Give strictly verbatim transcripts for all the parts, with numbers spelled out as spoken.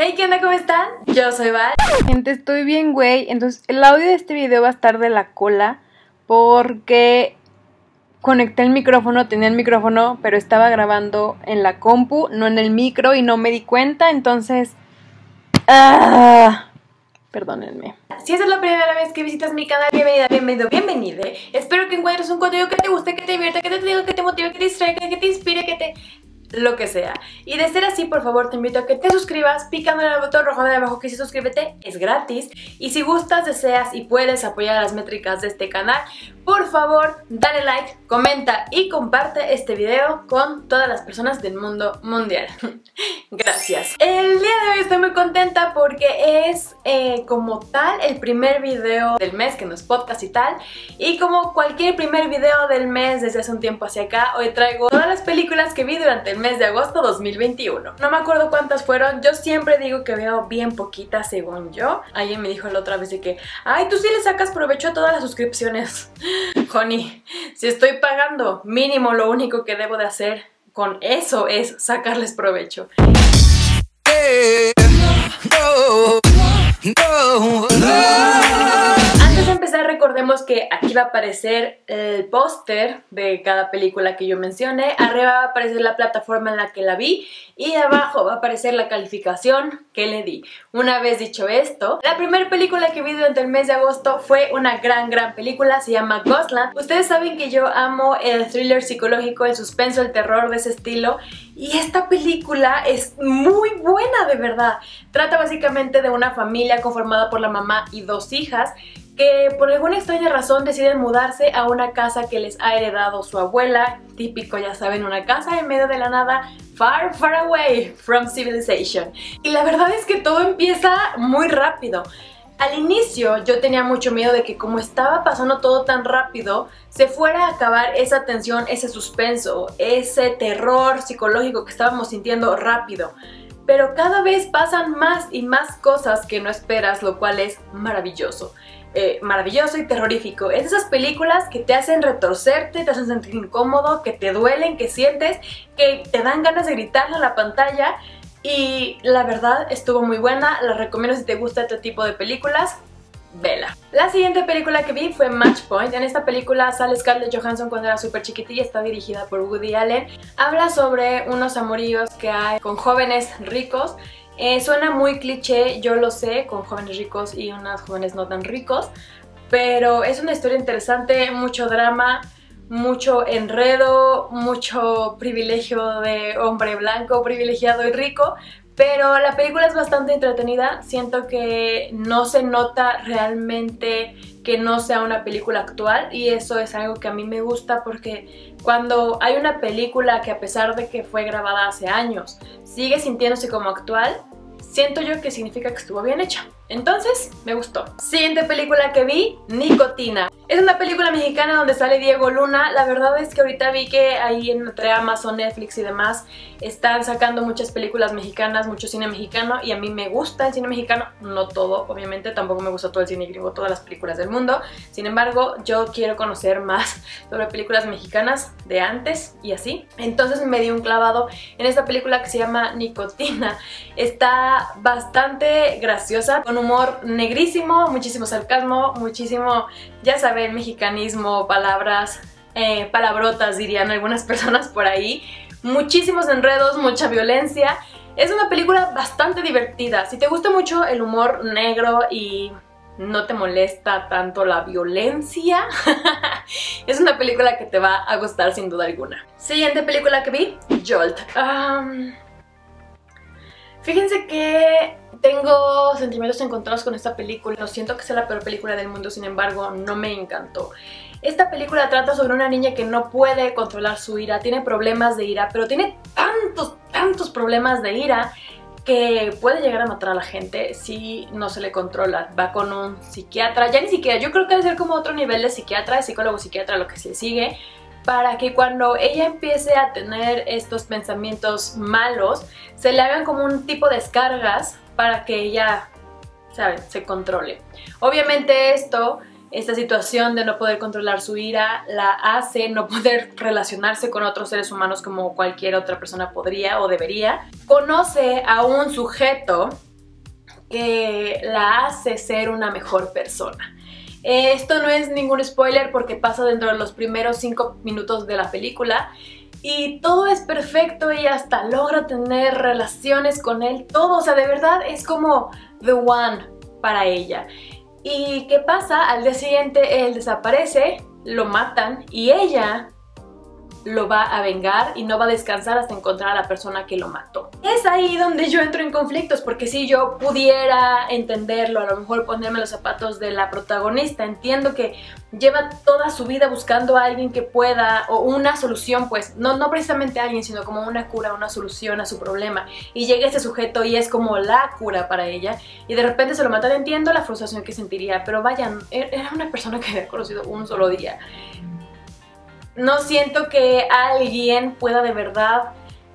Hey, ¿qué onda? ¿Cómo están? Yo soy Val. Gente, estoy bien, güey. Entonces, el audio de este video va a estar de la cola porque conecté el micrófono, tenía el micrófono, pero estaba grabando en la compu, no en el micro, y no me di cuenta, entonces... ¡Ah! Perdónenme. Si esa es la primera vez que visitas mi canal, bienvenida, bienvenido, bienvenide. Espero que encuentres un contenido que te guste, que te divierta, que te diga, que te motive, que te distraiga, que te inspire, que te... lo que sea. Y de ser así, por favor, te invito a que te suscribas picando en el botón rojo de abajo que dice suscríbete, es gratis. Y si gustas, deseas y puedes apoyar las métricas de este canal, por favor, dale like, comenta y comparte este video con todas las personas del mundo mundial. Gracias. El día de hoy estoy muy contenta porque es eh, como tal el primer video del mes, que no es podcast y tal. Y como cualquier primer video del mes desde hace un tiempo hacia acá, hoy traigo todas las películas que vi durante el mes de agosto dos mil veintiuno. No me acuerdo cuántas fueron, yo siempre digo que veo bien poquitas según yo. Alguien me dijo la otra vez de que, ay, tú sí le sacas provecho a todas las suscripciones. Honey, si estoy pagando, mínimo lo único que debo de hacer con eso es sacarles provecho. Antes de empezar, recordemos que aquí va a aparecer el póster de cada película que yo mencioné. Arriba va a aparecer la plataforma en la que la vi y abajo va a aparecer la calificación que le di. Una vez dicho esto, la primera película que vi durante el mes de agosto fue una gran, gran película. Se llama Ghostland. Ustedes saben que yo amo el thriller psicológico, el suspenso, el terror de ese estilo. Y esta película es muy buena, de verdad. Trata básicamente de una familia conformada por la mamá y dos hijas que por alguna extraña razón deciden mudarse a una casa que les ha heredado su abuela. Típico, ya saben, una casa en medio de la nada, far, far away from civilization. Y la verdad es que todo empieza muy rápido. Al inicio yo tenía mucho miedo de que como estaba pasando todo tan rápido, se fuera a acabar esa tensión, ese suspenso, ese terror psicológico que estábamos sintiendo rápido. Pero cada vez pasan más y más cosas que no esperas, lo cual es maravilloso. Eh, maravilloso y terrorífico. Es esas películas que te hacen retorcerte, te hacen sentir incómodo, que te duelen, que sientes, que te dan ganas de gritarle a la pantalla. Y la verdad estuvo muy buena, la recomiendo si te gusta este tipo de películas, vela. La siguiente película que vi fue Match Point. En esta película sale Scarlett Johansson cuando era súper chiquitilla, está dirigida por Woody Allen. Habla sobre unos amoríos que hay con jóvenes ricos. Eh, suena muy cliché, yo lo sé, con jóvenes ricos y unas jóvenes no tan ricos, pero es una historia interesante, mucho drama, mucho enredo, mucho privilegio de hombre blanco, privilegiado y rico, pero la película es bastante entretenida. Siento que no se nota realmente que no sea una película actual y eso es algo que a mí me gusta porque cuando hay una película que a pesar de que fue grabada hace años sigue sintiéndose como actual, siento yo que significa que estuvo bien hecha. Entonces, me gustó. Siguiente película que vi, Nicotina. Es una película mexicana donde sale Diego Luna. La verdad es que ahorita vi que ahí entre Amazon, Netflix y demás están sacando muchas películas mexicanas, mucho cine mexicano, y a mí me gusta el cine mexicano. No todo, obviamente, tampoco me gusta todo el cine gringo, todas las películas del mundo. Sin embargo, yo quiero conocer más sobre películas mexicanas de antes y así. Entonces me di un clavado en esta película que se llama Nicotina. Está bastante graciosa, con humor negrísimo, muchísimo sarcasmo, muchísimo, ya saben, mexicanismo, palabras, eh, palabrotas dirían algunas personas por ahí, muchísimos enredos, mucha violencia. Es una película bastante divertida. Si te gusta mucho el humor negro y no te molesta tanto la violencia, es una película que te va a gustar sin duda alguna. Siguiente película que vi, Jolt. Um, fíjense que tengo sentimientos encontrados con esta película. No siento que sea la peor película del mundo, sin embargo, no me encantó. Esta película trata sobre una niña que no puede controlar su ira, tiene problemas de ira, pero tiene tantos, tantos problemas de ira que puede llegar a matar a la gente si no se le controla. Va con un psiquiatra, ya ni siquiera, yo creo que debe ser como otro nivel de psiquiatra, de psicólogo, psiquiatra, lo que se sigue, para que cuando ella empiece a tener estos pensamientos malos, se le hagan como un tipo de descargas para que ella, ¿saben?, se controle. Obviamente esto, esta situación de no poder controlar su ira, la hace no poder relacionarse con otros seres humanos como cualquier otra persona podría o debería. Conoce a un sujeto que la hace ser una mejor persona. Eh, esto no es ningún spoiler porque pasa dentro de los primeros cinco minutos de la película y todo es perfecto y hasta logra tener relaciones con él, todo, o sea, de verdad es como the one para ella. ¿Y qué pasa? Al día siguiente él desaparece, lo matan y ella lo va a vengar y no va a descansar hasta encontrar a la persona que lo mató. Es ahí donde yo entro en conflictos, porque si yo pudiera entenderlo, a lo mejor ponerme los zapatos de la protagonista, entiendo que lleva toda su vida buscando a alguien que pueda, o una solución, pues, no, no precisamente a alguien, sino como una cura, una solución a su problema, y llega este sujeto y es como la cura para ella, y de repente se lo matan. Entiendo la frustración que sentiría, pero vaya, era una persona que había conocido un solo día. No siento que alguien pueda de verdad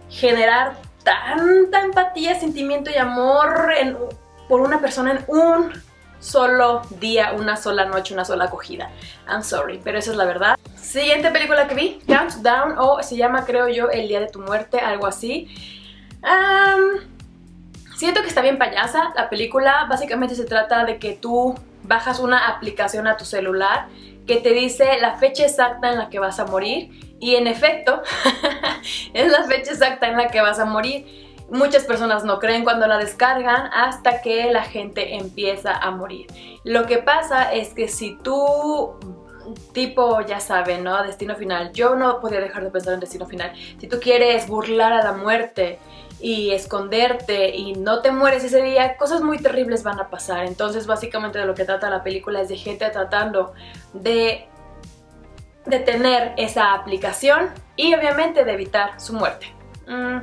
generar tanta empatía, sentimiento y amor en, por una persona en un solo día, una sola noche, una sola acogida. I'm sorry, pero esa es la verdad. Siguiente película que vi, Countdown, o se llama, creo yo, El Día de tu Muerte, algo así. Um, siento que está bien payasa la película. Básicamente se trata de que tú bajas una aplicación a tu celular que te dice la fecha exacta en la que vas a morir, y en efecto es la fecha exacta en la que vas a morir. Muchas personas no creen cuando la descargan hasta que la gente empieza a morir. Lo que pasa es que si tú, tipo, ya saben, ¿no? Destino final. Yo no podía dejar de pensar en Destino Final. Si tú quieres burlar a la muerte y esconderte y no te mueres ese día, cosas muy terribles van a pasar. Entonces básicamente de lo que trata la película es de gente tratando de detener esa aplicación y obviamente de evitar su muerte. Mm,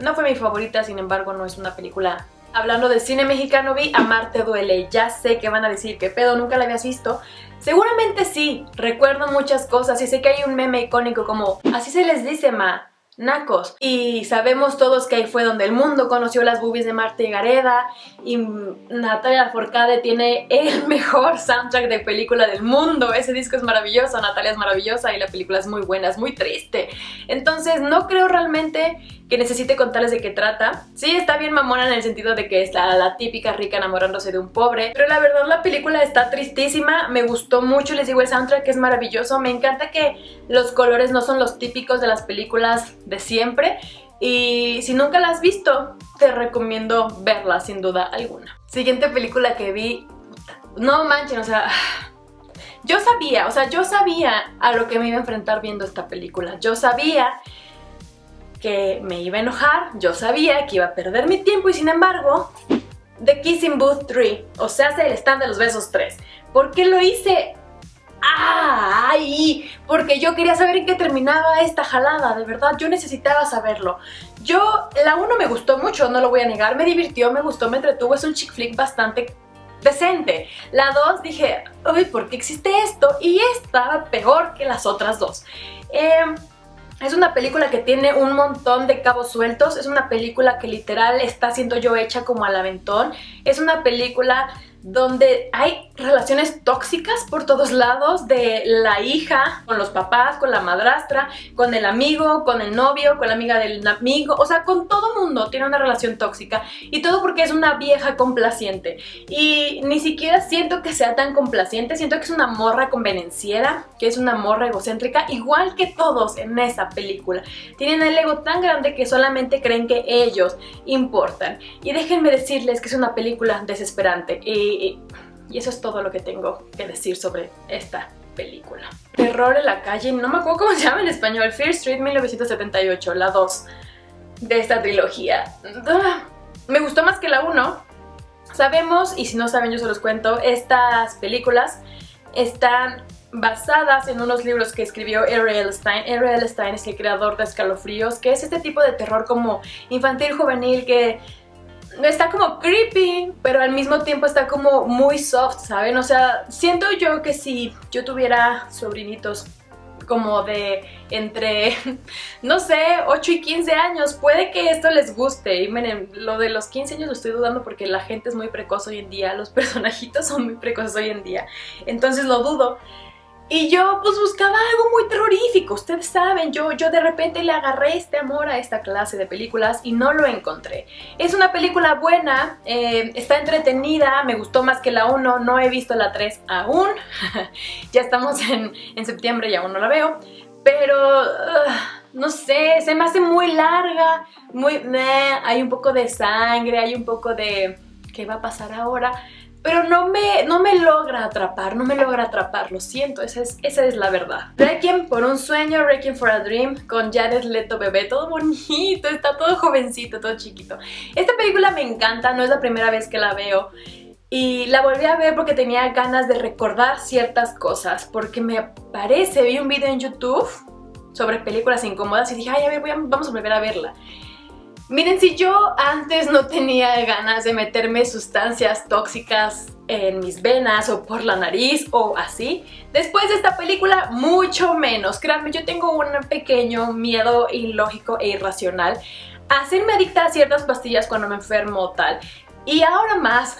no fue mi favorita, sin embargo no es una película. Hablando de cine mexicano, vi Amar te duele. Ya sé que van a decir que pedo, nunca la habías visto. Seguramente sí, recuerdo muchas cosas y sé que hay un meme icónico como así se les dice, ma, nacos. Y sabemos todos que ahí fue donde el mundo conoció las boobies de Marta Gareda, y Natalia Forcade tiene el mejor soundtrack de película del mundo. Ese disco es maravilloso, Natalia es maravillosa y la película es muy buena, es muy triste. Entonces no creo realmente que necesite contarles de qué trata. Sí, está bien mamona en el sentido de que es la, la típica rica enamorándose de un pobre, pero la verdad la película está tristísima, me gustó mucho, les digo, el soundtrack es maravilloso, me encanta que los colores no son los típicos de las películas de siempre, y si nunca la has visto, te recomiendo verla sin duda alguna. Siguiente película que vi, no manchen, o sea, yo sabía, o sea, yo sabía a lo que me iba a enfrentar viendo esta película, yo sabía que me iba a enojar, yo sabía que iba a perder mi tiempo, y sin embargo, The Kissing Booth tres, o sea, hace el stand de los besos tres. ¿Por qué lo hice? ¡Ay! Porque yo quería saber en qué terminaba esta jalada, de verdad, yo necesitaba saberlo. Yo, la uno me gustó mucho, no lo voy a negar, me divirtió, me gustó, me entretuvo, es un chick flick bastante decente. La dos dije, uy, ¿por qué existe esto? Y esta peor que las otras dos. Eh... Es una película que tiene un montón de cabos sueltos, es una película que literal está siendo yo hecha como al aventón, es una película donde hay relaciones tóxicas por todos lados, de la hija con los papás, con la madrastra, con el amigo, con el novio, con la amiga del amigo, o sea, con todo mundo tiene una relación tóxica, y todo porque es una vieja complaciente. Y ni siquiera siento que sea tan complaciente, siento que es una morra convenenciera, que es una morra egocéntrica, igual que todos en esa película. Tienen el ego tan grande que solamente creen que ellos importan. Y déjenme decirles que es una película desesperante. Y, y eso es todo lo que tengo que decir sobre esta película. Terror en la calle, no me acuerdo cómo se llama en español. Fear Street mil novecientos setenta y ocho, la dos de esta trilogía. Me gustó más que la uno. Sabemos, y si no saben yo se los cuento, estas películas están basadas en unos libros que escribió R L. Stein. R L. Stein es el creador de Escalofríos, que es este tipo de terror como infantil, juvenil, que está como creepy, pero al mismo tiempo está como muy soft, ¿saben? O sea, siento yo que si yo tuviera sobrinitos como de entre, no sé, ocho y quince años, puede que esto les guste. Y miren, lo de los quince años lo estoy dudando porque la gente es muy precoz hoy en día, los personajitos son muy precoces hoy en día, entonces lo dudo. Y yo pues buscaba algo muy terrorífico, ustedes saben, yo, yo de repente le agarré este amor a esta clase de películas y no lo encontré. Es una película buena, eh, está entretenida, me gustó más que la uno, no he visto la tres aún, ya estamos en, en septiembre y aún no la veo, pero uh, no sé, se me hace muy larga, muy meh, hay un poco de sangre, hay un poco de ¿qué va a pasar ahora? Pero no me, no me logra atrapar, no me logra atrapar, lo siento, esa es, esa es la verdad. Requiem por un sueño, Requiem for a Dream, con Jared Leto bebé, todo bonito, está todo jovencito, todo chiquito. Esta película me encanta, no es la primera vez que la veo. Y la volví a ver porque tenía ganas de recordar ciertas cosas, porque me parece, vi un video en YouTube sobre películas incómodas y dije, ay, a ver, voy a, vamos a volver a verla. Miren, si yo antes no tenía ganas de meterme sustancias tóxicas en mis venas o por la nariz o así, después de esta película mucho menos. Créanme, yo tengo un pequeño miedo ilógico e irracional a hacerme adicta a ciertas pastillas cuando me enfermo o tal. Y ahora más,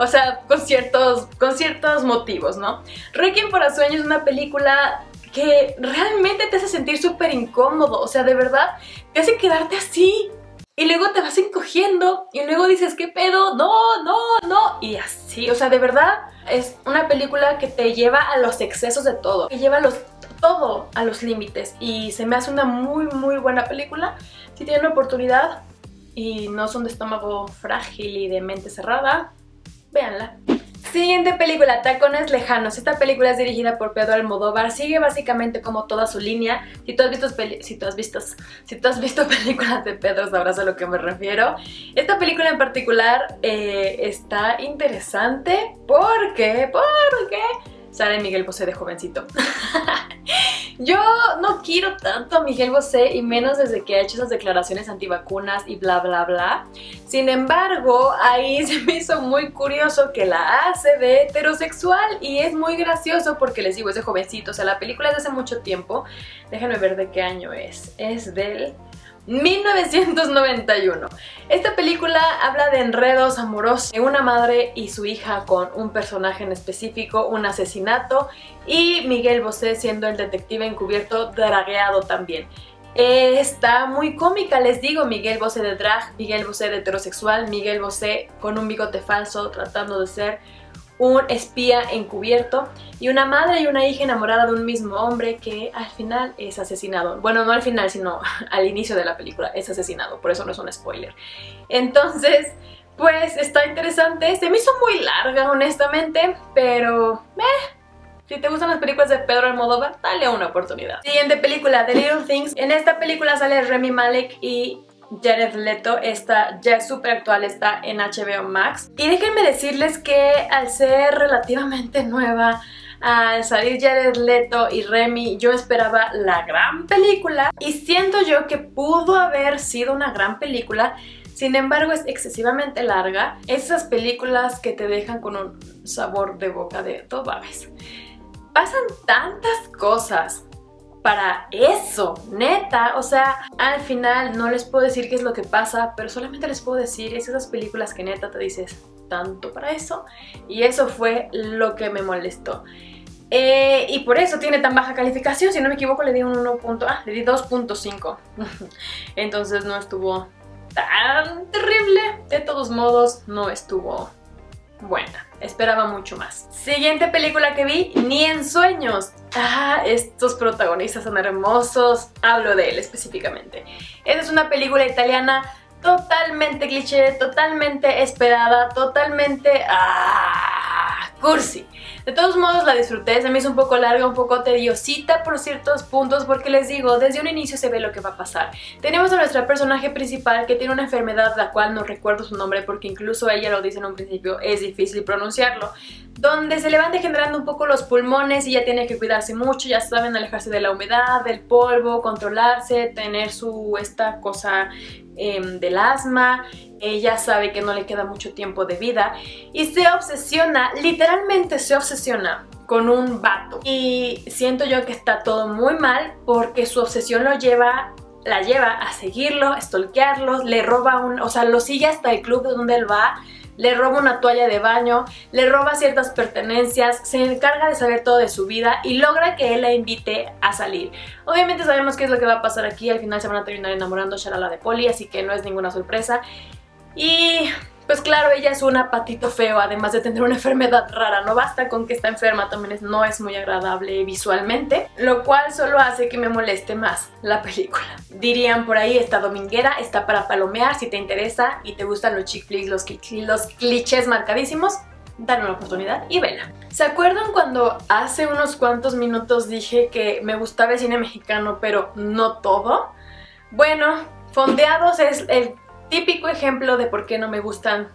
o sea, con ciertos, con ciertos motivos, ¿no? Requiem for a Sueño es una película que realmente te hace sentir súper incómodo, o sea, de verdad, te hace quedarte así y luego te vas encogiendo y luego dices, ¿qué pedo? No, no, no, y así, o sea, de verdad, es una película que te lleva a los excesos de todo, que lleva a los, todo a los límites y se me hace una muy, muy buena película. Si tienen la oportunidad y no son de estómago frágil y de mente cerrada, véanla. Siguiente película, Tacones Lejanos. Esta película es dirigida por Pedro Almodóvar. Sigue básicamente como toda su línea. Si tú has visto, si tú has visto, si tú has visto películas de Pedro, sabrás a lo que me refiero. Esta película en particular eh, está interesante porque, porque sale Miguel Bosé de jovencito. Yo no quiero tanto a Miguel Bosé y menos desde que ha hecho esas declaraciones antivacunas y bla bla bla. Sin embargo, ahí se me hizo muy curioso que la hace de heterosexual y es muy gracioso porque les digo, es de jovencito, o sea, la película es de hace mucho tiempo. Déjenme ver de qué año es. Es del mil novecientos noventa y uno. Esta película habla de enredos amorosos de una madre y su hija con un personaje en específico, un asesinato y Miguel Bosé siendo el detective encubierto, dragueado también. Eh, está muy cómica, les digo, Miguel Bosé de drag, Miguel Bosé de heterosexual, Miguel Bosé con un bigote falso tratando de ser un espía encubierto y una madre y una hija enamorada de un mismo hombre que al final es asesinado. Bueno, no al final, sino al inicio de la película es asesinado, por eso no es un spoiler. Entonces, pues está interesante. Se me hizo muy larga, honestamente, pero meh. Si te gustan las películas de Pedro Almodóvar, dale una oportunidad. Siguiente película, The Little Things. En esta película sale Remy Malek y Jared Leto, esta ya es súper actual, está en H B O Max. Y déjenme decirles que al ser relativamente nueva, al salir Jared Leto y Remy, yo esperaba la gran película. Y siento yo que pudo haber sido una gran película, sin embargo es excesivamente larga. Esas películas que te dejan con un sabor de boca de todo, babes. Pasan tantas cosas para eso, neta, o sea, al final no les puedo decir qué es lo que pasa, pero solamente les puedo decir es esas películas que neta te dices tanto para eso, y eso fue lo que me molestó. Eh, y por eso tiene tan baja calificación, si no me equivoco le di un uno. Ah, le di dos punto cinco. Entonces no estuvo tan terrible, de todos modos no estuvo buena, esperaba mucho más. Siguiente película que vi, Ni en sueños. Ah, estos protagonistas tan hermosos, hablo de él específicamente. Esta es una película italiana totalmente cliché, totalmente esperada, totalmente ah, cursi. De todos modos la disfruté, se me hizo un poco larga, un poco tediosita por ciertos puntos porque les digo, desde un inicio se ve lo que va a pasar. Tenemos a nuestra personaje principal que tiene una enfermedad la cual no recuerdo su nombre porque incluso ella lo dice en un principio, es difícil pronunciarlo, donde se le van degenerando un poco los pulmones y ya tiene que cuidarse mucho, ya saben, alejarse de la humedad, del polvo, controlarse, tener su esta cosa eh, del asma. Ella sabe que no le queda mucho tiempo de vida y se obsesiona, literalmente se obsesiona con un vato. Y siento yo que está todo muy mal porque su obsesión lo lleva, la lleva a seguirlo, a stalkearlo, le roba un, o sea, lo sigue hasta el club donde él va, le roba una toalla de baño, le roba ciertas pertenencias, se encarga de saber todo de su vida y logra que él la invite a salir. Obviamente sabemos qué es lo que va a pasar aquí, al final se van a terminar enamorando Shalala de Polly, así que no es ninguna sorpresa. Y pues claro, ella es una patito feo, además de tener una enfermedad rara. No basta con que está enferma, también no es muy agradable visualmente, lo cual solo hace que me moleste más la película. Dirían por ahí, está dominguera, está para palomear. Si te interesa y te gustan los chick flicks, los, los clichés marcadísimos, dale una oportunidad y vela. ¿Se acuerdan cuando hace unos cuantos minutos dije que me gustaba el cine mexicano, pero no todo? Bueno, Fondeados es el típico ejemplo de por qué no me gustan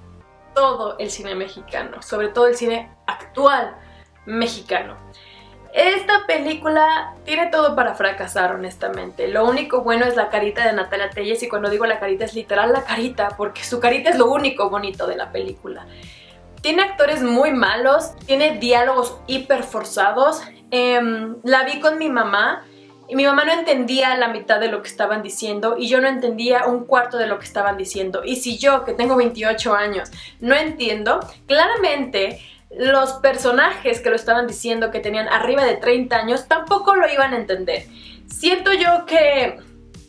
todo el cine mexicano, sobre todo el cine actual mexicano. Esta película tiene todo para fracasar, honestamente. Lo único bueno es la carita de Natalia Téllez, y cuando digo la carita es literal la carita, porque su carita es lo único bonito de la película. Tiene actores muy malos, tiene diálogos hiper forzados. Eh, la vi con mi mamá. Y mi mamá no entendía la mitad de lo que estaban diciendo y yo no entendía un cuarto de lo que estaban diciendo. Y si yo, que tengo veintiocho años, no entiendo, claramente los personajes que lo estaban diciendo, que tenían arriba de treinta años, tampoco lo iban a entender. Siento yo que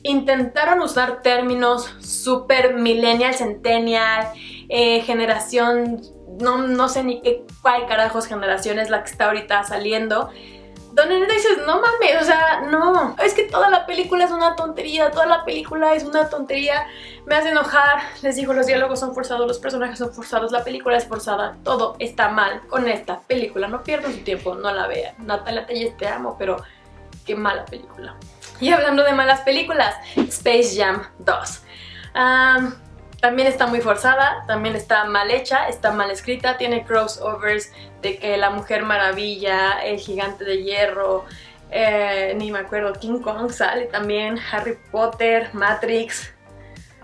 intentaron usar términos super millennial, centennial, eh, generación, no, no sé ni qué, cuál carajos generación es la que está ahorita saliendo, donde dices, no mames, o sea, no, es que toda la película es una tontería, toda la película es una tontería, me hace enojar, les digo, los diálogos son forzados, los personajes son forzados, la película es forzada, todo está mal con esta película, no pierdan su tiempo, no la vean. Natalia Téllez, te amo, pero qué mala película. Y hablando de malas películas, Space Jam dos. Um, También está muy forzada, también está mal hecha, está mal escrita, tiene crossovers de que la Mujer Maravilla, el Gigante de Hierro, eh, ni me acuerdo, King Kong sale también, Harry Potter, Matrix.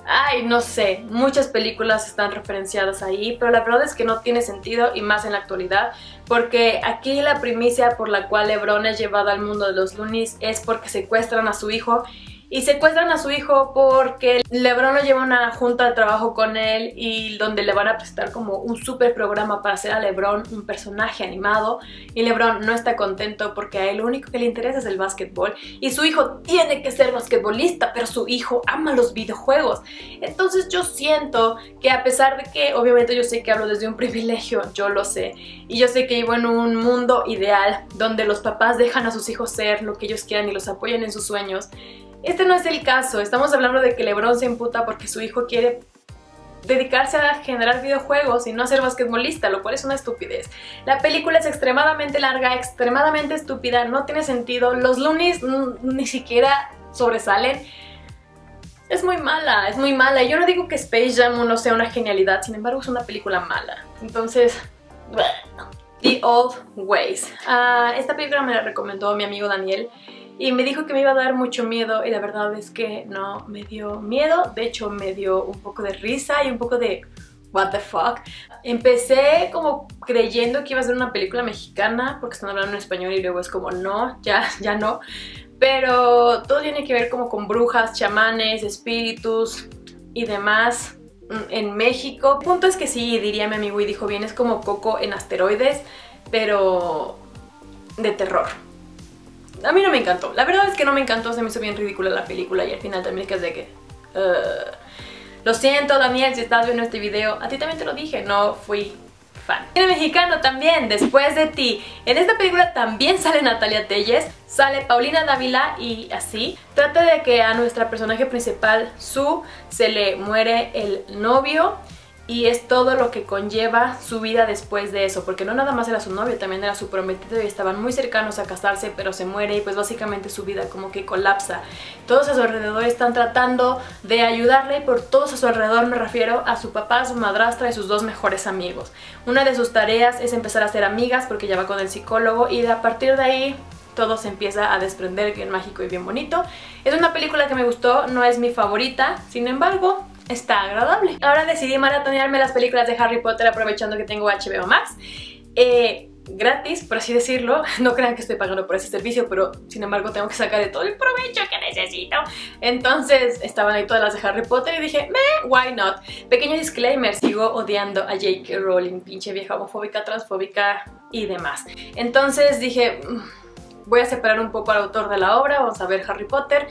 Ay, no sé, muchas películas están referenciadas ahí, pero la verdad es que no tiene sentido y más en la actualidad, porque aquí la primicia por la cual LeBron es llevado al mundo de los Loonies es porque secuestran a su hijo. Y secuestran a su hijo porque LeBron lo lleva a una junta de trabajo con él y donde le van a presentar como un super programa para hacer a LeBron un personaje animado. Y LeBron no está contento porque a él lo único que le interesa es el básquetbol. Y su hijo tiene que ser basquetbolista, pero su hijo ama los videojuegos. Entonces yo siento que a pesar de que, obviamente yo sé que hablo desde un privilegio, yo lo sé. Y yo sé que vivo en un mundo ideal donde los papás dejan a sus hijos ser lo que ellos quieran y los apoyan en sus sueños. Este no es el caso, estamos hablando de que LeBron se emputa porque su hijo quiere dedicarse a generar videojuegos y no a ser basquetbolista, lo cual es una estupidez. La película es extremadamente larga, extremadamente estúpida, no tiene sentido, los Loonies ni siquiera sobresalen. Es muy mala, es muy mala. Yo no digo que Space Jam uno sea una genialidad, sin embargo es una película mala. Entonces, bueno. The Old Ways. Uh, esta película me la recomendó mi amigo Daniel. Y me dijo que me iba a dar mucho miedo y la verdad es que no me dio miedo. De hecho me dio un poco de risa y un poco de what the fuck. Empecé como creyendo que iba a ser una película mexicana porque están hablando en español y luego es como no, ya, ya no. Pero todo tiene que ver como con brujas, chamanes, espíritus y demás en México. El punto es que sí, diría mi amigo y dijo bien, es como Coco en asteroides, pero de terror. A mí no me encantó, la verdad es que no me encantó, se me hizo bien ridícula la película y al final también es que es de que... Uh, lo siento Daniel, si estás viendo este video, a ti también te lo dije, no fui fan. Cine mexicano también, Después de ti. En esta película también sale Natalia Téllez, sale Paulina Dávila y así. Trata de que a nuestra personaje principal, Sue, se le muere el novio. Y es todo lo que conlleva su vida después de eso, porque no nada más era su novio, también era su prometido y estaban muy cercanos a casarse, pero se muere y pues básicamente su vida como que colapsa. Todos a su alrededor están tratando de ayudarle, por todos a su alrededor me refiero a su papá, a su madrastra y sus dos mejores amigos. Una de sus tareas es empezar a ser amigas porque ya va con el psicólogo y a partir de ahí todo se empieza a desprender bien mágico y bien bonito. Es una película que me gustó, no es mi favorita, sin embargo... está agradable. Ahora decidí maratonearme las películas de Harry Potter aprovechando que tengo H B O Max. Eh, gratis, por así decirlo. No crean que estoy pagando por ese servicio, pero sin embargo tengo que sacar de todo el provecho que necesito. Entonces estaban ahí todas las de Harry Potter y dije, meh, why not. Pequeño disclaimer, sigo odiando a J K. Rowling, pinche vieja homofóbica, transfóbica y demás. Entonces dije, voy a separar un poco al autor de la obra, vamos a ver Harry Potter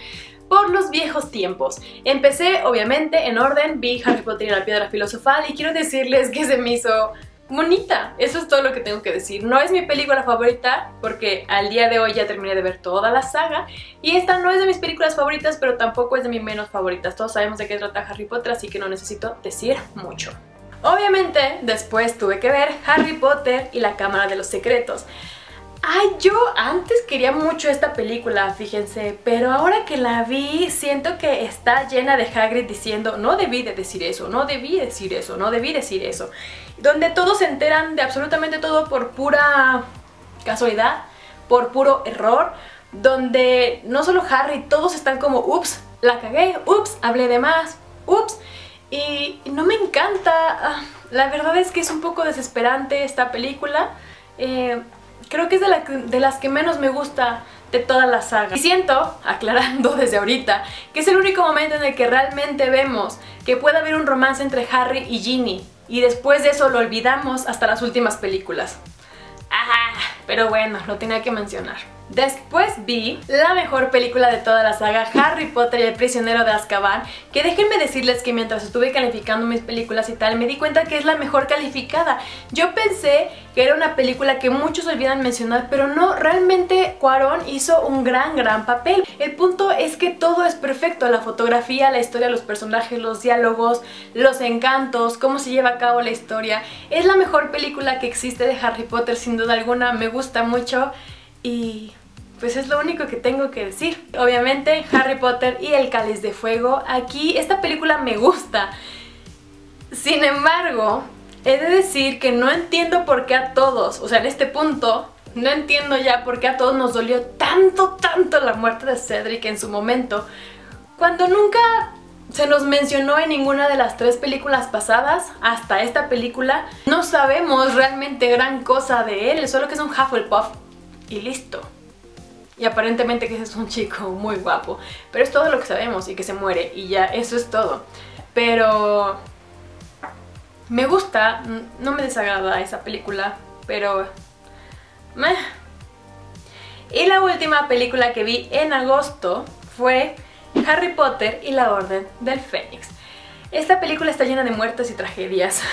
por los viejos tiempos. Empecé, obviamente, en orden, vi Harry Potter y la Piedra Filosofal y quiero decirles que se me hizo bonita, eso es todo lo que tengo que decir. No es mi película favorita porque al día de hoy ya terminé de ver toda la saga y esta no es de mis películas favoritas, pero tampoco es de mis menos favoritas. Todos sabemos de qué trata Harry Potter, así que no necesito decir mucho. Obviamente, después tuve que ver Harry Potter y la Cámara de los Secretos. Ay, yo antes quería mucho esta película, fíjense, pero ahora que la vi siento que está llena de Hagrid diciendo no debí de decir eso, no debí decir eso, no debí decir eso, donde todos se enteran de absolutamente todo por pura casualidad, por puro error, donde no solo Harry, todos están como ups, la cagué, ups, hablé de más, ups, y no me encanta. La verdad es que es un poco desesperante esta película. eh... Creo que es de, la, de las que menos me gusta de toda la saga. Y siento, aclarando desde ahorita, que es el único momento en el que realmente vemos que puede haber un romance entre Harry y Ginny. Y después de eso lo olvidamos hasta las últimas películas. Ah, pero bueno, lo tenía que mencionar. Después vi la mejor película de toda la saga, Harry Potter y el prisionero de Azkaban, que déjenme decirles que mientras estuve calificando mis películas y tal, me di cuenta que es la mejor calificada. Yo pensé que era una película que muchos olvidan mencionar, pero no, realmente Cuarón hizo un gran, gran papel. El punto es que todo es perfecto, la fotografía, la historia, los personajes, los diálogos, los encantos, cómo se lleva a cabo la historia. Es la mejor película que existe de Harry Potter, sin duda alguna, me gusta mucho y pues es lo único que tengo que decir. Obviamente, Harry Potter y el Cáliz de Fuego. Aquí, esta película me gusta. Sin embargo, he de decir que no entiendo por qué a todos, o sea, en este punto, no entiendo ya por qué a todos nos dolió tanto, tanto la muerte de Cedric en su momento, cuando nunca se nos mencionó en ninguna de las tres películas pasadas, hasta esta película. No sabemos realmente gran cosa de él, solo que es un Hufflepuff y listo. Y aparentemente que ese es un chico muy guapo. Pero es todo lo que sabemos y que se muere y ya, eso es todo. Pero me gusta, no me desagrada esa película, pero meh. Y la última película que vi en agosto fue Harry Potter y la Orden del Fénix. Esta película está llena de muertes y tragedias.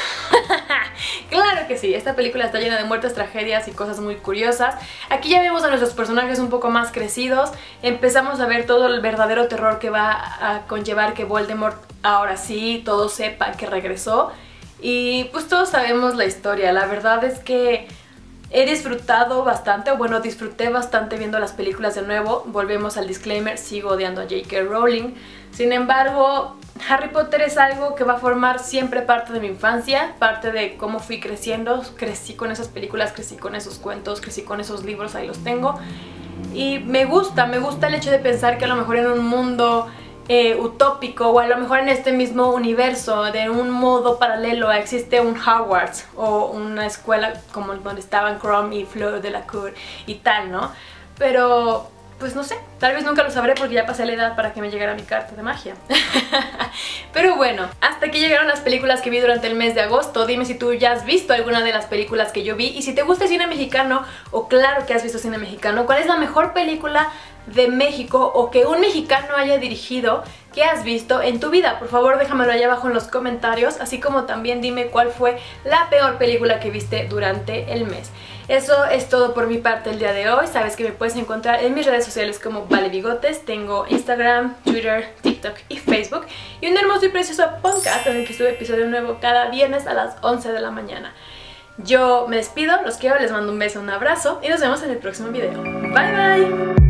Claro que sí, esta película está llena de muertes, tragedias y cosas muy curiosas. Aquí ya vemos a nuestros personajes un poco más crecidos. Empezamos a ver todo el verdadero terror que va a conllevar que Voldemort ahora sí todo sepa que regresó. Y pues todos sabemos la historia. La verdad es que he disfrutado bastante, o bueno, disfruté bastante viendo las películas de nuevo. Volvemos al disclaimer, sigo odiando a J K. Rowling. Sin embargo, Harry Potter es algo que va a formar siempre parte de mi infancia, parte de cómo fui creciendo. Crecí con esas películas, crecí con esos cuentos, crecí con esos libros, ahí los tengo. Y me gusta, me gusta el hecho de pensar que a lo mejor en un mundo Eh, utópico, o a lo mejor en este mismo universo, de un modo paralelo, existe un Hogwarts o una escuela como donde estaban Crumb y Fleur de la Cour y tal, ¿no? Pero pues no sé, tal vez nunca lo sabré porque ya pasé la edad para que me llegara mi carta de magia. Pero bueno, hasta aquí llegaron las películas que vi durante el mes de agosto. Dime si tú ya has visto alguna de las películas que yo vi y si te gusta el cine mexicano, o claro que has visto cine mexicano, ¿cuál es la mejor película de México o que un mexicano haya dirigido que has visto en tu vida? Por favor, déjamelo allá abajo en los comentarios, así como también dime cuál fue la peor película que viste durante el mes. Eso es todo por mi parte el día de hoy. Sabes que me puedes encontrar en mis redes sociales como Vale Bigotes. Tengo Instagram, Twitter, TikTok y Facebook. Y un hermoso y precioso podcast en el que subo episodio nuevo cada viernes a las once de la mañana. Yo me despido, los quiero, les mando un beso, un abrazo y nos vemos en el próximo video. Bye bye.